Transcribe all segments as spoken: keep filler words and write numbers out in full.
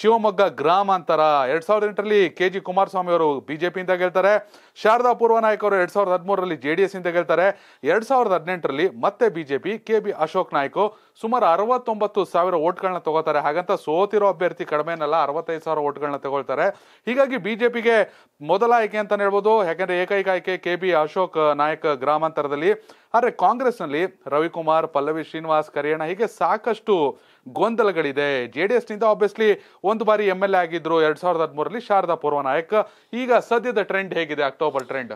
ಶಿವಮೊಗ್ಗ ಗ್ರಾಮಾಂತರ ಎರಡ್ ಸಾವಿರದ ಎಂಟರಲ್ಲಿ ಕೆ ಜಿ ಕುಮಾರಸ್ವಾಮಿ ಅವರು ಬಿಜೆಪಿಯಿಂದ ಗೆಲ್ತಾರೆ. ಶಾರದಾ ಪೂರ್ವ ನಾಯಕ್ ಅವರು ಎರಡ್ ಸಾವಿರದ ಹದಿಮೂರರಲ್ಲಿ ಜೆ ಡಿ ಎಸ್ ಇಂದ ಗೆಲ್ತಾರೆ. ಎರಡ್ ಸಾವಿರದ ಹದಿನೆಂಟರಲ್ಲಿ ಮತ್ತೆ BJP K B Ashok Nayak ಸುಮಾರು ಅರವತ್ತೊಂಬತ್ತು ಸಾವಿರ ಓಟ್ಗಳನ್ನ ತಗೋತಾರೆ. ಹಾಗಂತ ಸೋತಿರೋ ಅಭ್ಯರ್ಥಿ ಕಡಿಮೆನಲ್ಲ, ಅರವತ್ತೈದು ಸಾವಿರ ಓಟ್ಗಳನ್ನ ತಗೊಳ್ತಾರೆ. ಹೀಗಾಗಿ ಬಿಜೆಪಿಗೆ ಮೊದಲ ಆಯ್ಕೆ ಅಂತಾನೆ ಹೇಳ್ಬೋದು, ಯಾಕೆಂದ್ರೆ ಏಕೈಕ ಆಯ್ಕೆ ಕೆ ಬಿ ಅಶೋಕ್ ನಾಯಕ್ ಗ್ರಾಮಾಂತರದಲ್ಲಿ. ಆದರೆ ಕಾಂಗ್ರೆಸ್ನಲ್ಲಿ ರವಿಕುಮಾರ್, ಪಲ್ಲವಿ, ಶ್ರೀನಿವಾಸ್, ಕರಿಯಣ್ಣ ಹೀಗೆ ಸಾಕಷ್ಟು ಗೊಂದಲಗಳಿದೆ. ಜೆ ಡಿ ಎಸ್ನಿಂದ ಆಬ್ವಿಯಸ್ಲಿ ಒಂದು ಬಾರಿ ಎಮ್ ಎಲ್ ಎ ಆಗಿದ್ರು ಎರಡ್ ಸಾವಿರದ ಹದಿಮೂರರಲ್ಲಿ ಶಾರದಾ ಪೂರ್ವ ನಾಯಕ್. ಈಗ ಸದ್ಯದ ಟ್ರೆಂಡ್ ಹೇಗಿದೆ, ಅಕ್ಟೋಬರ್ ಟ್ರೆಂಡ್?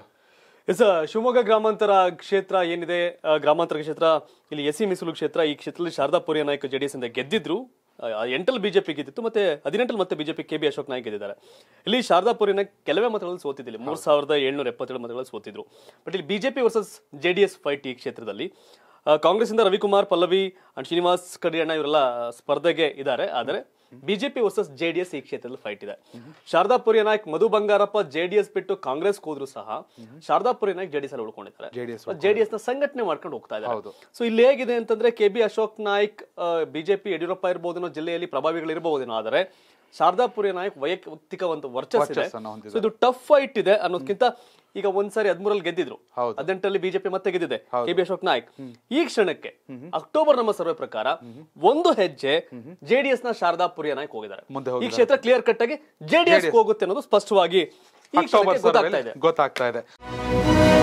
ಎಸ್, ಶಿವಮೊಗ್ಗ ಗ್ರಾಮಾಂತರ ಕ್ಷೇತ್ರ ಏನಿದೆ, ಗ್ರಾಮಾಂತರ ಕ್ಷೇತ್ರ, ಇಲ್ಲಿ ಎಸ್ ಸಿ ಮೀಸಲು ಕ್ಷೇತ್ರ, ಈ ಕ್ಷೇತ್ರದಲ್ಲಿ Sharadapuri Nayak J D S ಇಂದ ಗೆದ್ದಿದ್ರು. ಎಂಟಲ್ಲಿ ಬಿಜೆಪಿ ಗೆದ್ದಿತ್ತು, ಮತ್ತೆ ಹದಿನೆಂಟಲ್ಲಿ ಮತ್ತೆ BJP K B Ashok Nayak ಗೆದ್ದಿದ್ದಾರೆ. ಇಲ್ಲಿ ಶಾರದಾಪುರಿನ ಕೆಲವೇ ಮತಗಳಲ್ಲಿ ಸೋತಿದ್ದಿಲ್ಲ, ಮೂರ್ ಸಾವಿರದ ಏಳ್ನೂರ ಎಪ್ಪತ್ತೇಳು ಮತಗಳಲ್ಲಿ ಸೋತಿದ್ರು. ಬಟ್ ಇಲ್ಲಿ BJP versus J D S fight ಈ ಕ್ಷೇತ್ರದಲ್ಲಿ. ಕಾಂಗ್ರೆಸ್ ಇಂದ ರವಿಕುಮಾರ್, ಪಲ್ಲವಿ ಅಂಡ್ ಶ್ರೀನಿವಾಸ್, ಕರಿಯಣ್ಣ ಇವರೆಲ್ಲ ಸ್ಪರ್ಧೆಗೆ ಇದ್ದಾರೆ. ಆದರೆ BJP versus J D S ಈ ಕ್ಷೇತ್ರದಲ್ಲಿ ಫೈಟ್ ಇದೆ. Sharadapuri Nayak Madhu Bangarappa J D S ಬಿಟ್ಟು ಕಾಂಗ್ರೆಸ್ ಹೋದ್ರು ಸಹ ಶಾರದಾಪುರಿ ನಾಯಕ್ ಜೆಡಿಎಸ್ ಅಲ್ಲಿ ಉಳ್ಕೊಂಡಿದ್ದಾರೆ. ಜೆ ಡಿ ಎಸ್ ನ ಸಂಘಟನೆ ಮಾಡ್ಕೊಂಡು ಹೋಗ್ತಾ ಇದ್ದಾರೆ. ಸೊ ಇಲ್ಲಿ ಹೇಗಿದೆ ಅಂತಂದ್ರೆ, K B Ashok Nayak BJP Yediyurappa ಇರಬಹುದೇನೋ, ಜಿಲ್ಲೆಯಲ್ಲಿ ಪ್ರಭಾವಿಗಳು ಇರಬಹುದೇನೋ, ಆದರೆ ಶಾರದಾಪುರಿ ನಾಯಕ್ ವೈಯಕ್ತಿಕ ಒಂದು ವರ್ಚಸ್ ಇದೆ. ಸೊ ಇದು ಟಫ್ ಫೈಟ್ ಇದೆ ಅನ್ನೋದಕ್ಕಿಂತ, ಈಗ ಒಂದ್ಸಾರಿ ಹದಿಮೂರಲ್ಲಿ ಗೆದ್ದಿದ್ರು, ಹದಿನೆಂಟರಲ್ಲಿ ಬಿಜೆಪಿ ಮತ್ತೆ ಗೆದ್ದಿದೆ ಕೆ ಬಿ ಅಶೋಕ್ ನಾಯಕ್. ಈ ಕ್ಷಣಕ್ಕೆ ಅಕ್ಟೋಬರ್ ನಮ್ಮ ಸರ್ವೆ ಪ್ರಕಾರ ಒಂದು ಹೆಜ್ಜೆ ಜೆಡಿಎಸ್ ನ ಶಾರದಾಪುರಿ ನಾಯಕ್ ಹೋಗಿದ್ದಾರೆ. ಈ ಕ್ಷೇತ್ರ ಕ್ಲಿಯರ್ ಕಟ್ ಆಗಿ ಜೆಡಿಎಸ್ ಹೋಗುತ್ತೆ ಅನ್ನೋದು ಸ್ಪಷ್ಟವಾಗಿ ಗೊತ್ತಾಗ್ತಾ ಇದೆ.